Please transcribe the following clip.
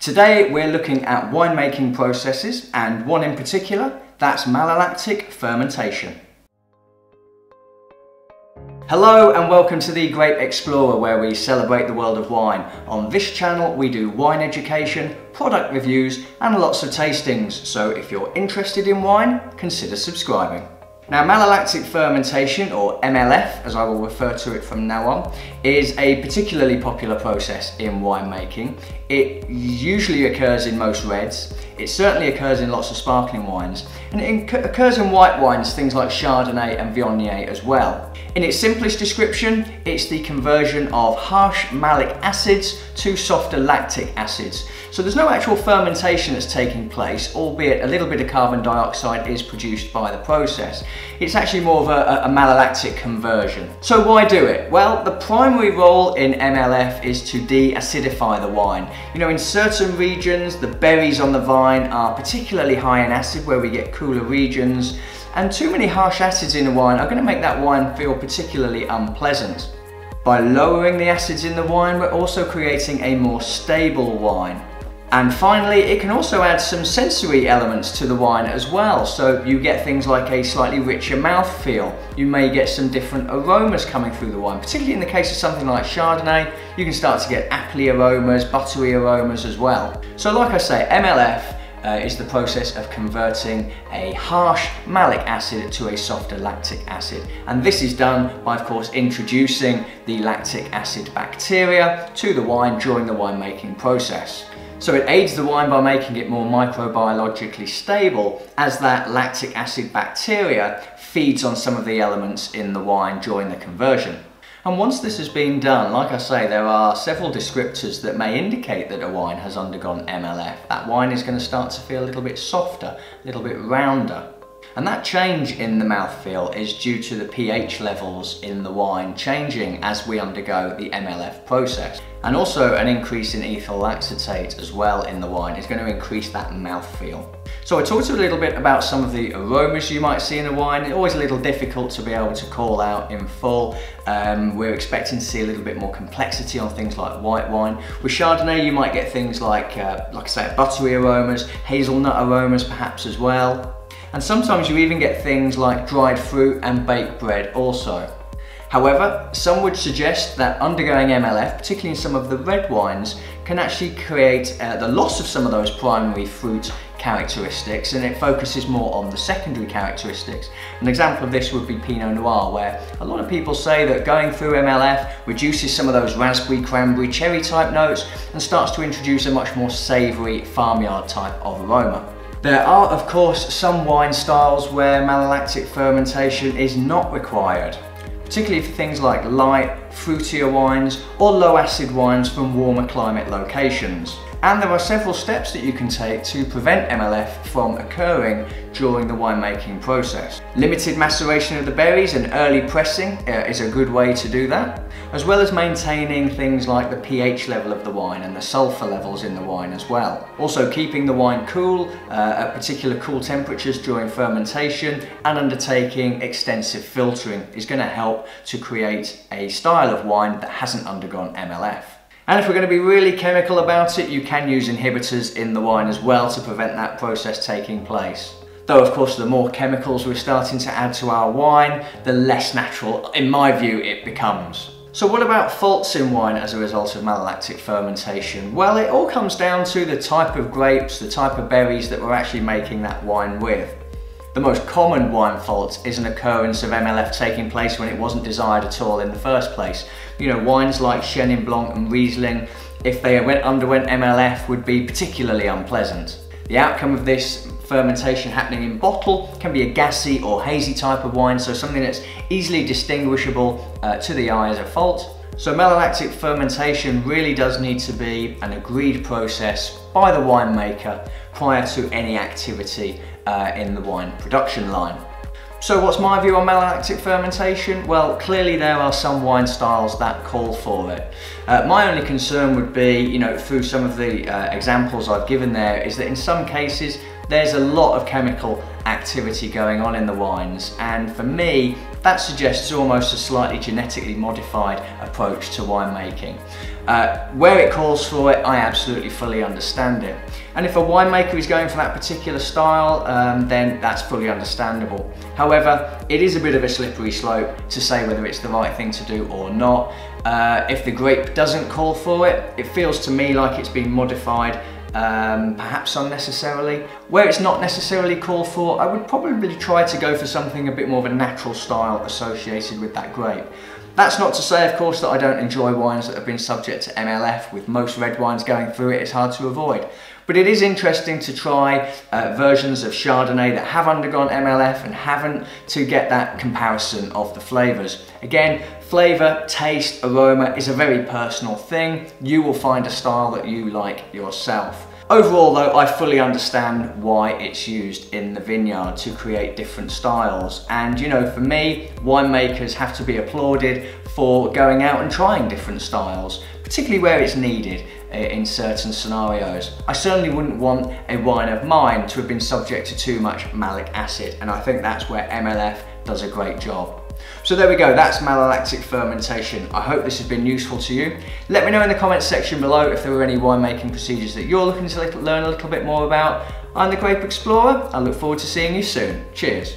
Today we're looking at winemaking processes and one in particular, that's malolactic fermentation. Hello and welcome to The Grape Explorer, where we celebrate the world of wine. On this channel we do wine education, product reviews and lots of tastings, so if you're interested in wine, consider subscribing. Now, malolactic fermentation, or MLF as I will refer to it from now on, is a particularly popular process in winemaking. It usually occurs in most reds, it certainly occurs in lots of sparkling wines, and it occurs in white wines, things like Chardonnay and Viognier as well. In its simplest description, it's the conversion of harsh malic acids to softer lactic acids. So there's no actual fermentation that's taking place, albeit a little bit of carbon dioxide is produced by the process. It's actually more of a malolactic conversion. So why do it? Well, the primary role in MLF is to de-acidify the wine. You know, in certain regions, the berries on the vine are particularly high in acid, where we get cooler regions, and too many harsh acids in the wine are going to make that wine feel particularly unpleasant. By lowering the acids in the wine, we're also creating a more stable wine. And finally, it can also add some sensory elements to the wine as well. So you get things like a slightly richer mouthfeel. You may get some different aromas coming through the wine, particularly in the case of something like Chardonnay. You can start to get appley aromas, buttery aromas as well. So like I say, MLF is the process of converting a harsh malic acid to a softer lactic acid. And this is done by, of course, introducing the lactic acid bacteria to the wine during the winemaking process. So it aids the wine by making it more microbiologically stable, as that lactic acid bacteria feeds on some of the elements in the wine during the conversion. And once this has been done, like I say, there are several descriptors that may indicate that a wine has undergone MLF. That wine is going to start to feel a little bit softer, a little bit rounder. And that change in the mouthfeel is due to the pH levels in the wine changing as we undergo the MLF process. And also an increase in ethyl acetate as well in the wine is going to increase that mouthfeel. So I talked a little bit about some of the aromas you might see in a wine. It's always a little difficult to be able to call out in full. We're expecting to see a little bit more complexity on things like white wine. With Chardonnay you might get things like I say, buttery aromas, hazelnut aromas perhaps as well. And sometimes you even get things like dried fruit and baked bread also. However, some would suggest that undergoing MLF, particularly in some of the red wines, can actually create the loss of some of those primary fruit characteristics, and it focuses more on the secondary characteristics. An example of this would be Pinot Noir, where a lot of people say that going through MLF reduces some of those raspberry, cranberry, cherry type notes and starts to introduce a much more savoury farmyard type of aroma. There are, of course, some wine styles where malolactic fermentation is not required, particularly for things like light, fruitier wines or low acid wines from warmer climate locations. And there are several steps that you can take to prevent MLF from occurring during the winemaking process. Limited maceration of the berries and early pressing is a good way to do that, as well as maintaining things like the pH level of the wine and the sulfur levels in the wine as well. Also keeping the wine cool at particular cool temperatures during fermentation, and undertaking extensive filtering is going to help to create a style of wine that hasn't undergone MLF. And if we're going to be really chemical about it, you can use inhibitors in the wine as well to prevent that process taking place. Though, of course, the more chemicals we're starting to add to our wine, the less natural, in my view, it becomes. So what about faults in wine as a result of malolactic fermentation? Well, it all comes down to the type of grapes, the type of berries that we're actually making that wine with. The most common wine fault is an occurrence of MLF taking place when it wasn't desired at all in the first place. You know, wines like Chenin Blanc and Riesling, if they underwent MLF, would be particularly unpleasant. The outcome of this fermentation happening in bottle can be a gassy or hazy type of wine, so something that's easily distinguishable to the eye as a fault. So malolactic fermentation really does need to be an agreed process by the winemaker prior to any activity in the wine production line. So what's my view on malolactic fermentation? Well, clearly there are some wine styles that call for it. My only concern would be, you know, through some of the examples I've given there, is that in some cases there's a lot of chemical activity going on in the wines, and for me that suggests almost a slightly genetically modified approach to winemaking. Where it calls for it, I absolutely fully understand it. And if a winemaker is going for that particular style, then that's fully understandable. However, it is a bit of a slippery slope to say whether it's the right thing to do or not. If the grape doesn't call for it, it feels to me like it's been modified, perhaps unnecessarily. Where it's not necessarily called for, I would probably try to go for something a bit more of a natural style associated with that grape. That's not to say, of course, that I don't enjoy wines that have been subject to MLF. With most red wines going through it, it's hard to avoid. But it is interesting to try versions of Chardonnay that have undergone MLF and haven't, to get that comparison of the flavours. Again, flavour, taste, aroma is a very personal thing. You will find a style that you like yourself. Overall though, I fully understand why it's used in the vineyard to create different styles. And you know, for me, winemakers have to be applauded for going out and trying different styles, particularly where it's needed in certain scenarios. I certainly wouldn't want a wine of mine to have been subject to too much malic acid, and I think that's where MLF does a great job. So there we go, that's malolactic fermentation. I hope this has been useful to you. Let me know in the comments section below if there were any winemaking procedures that you're looking to learn a little bit more about. I'm The Grape Explorer. I look forward to seeing you soon. Cheers.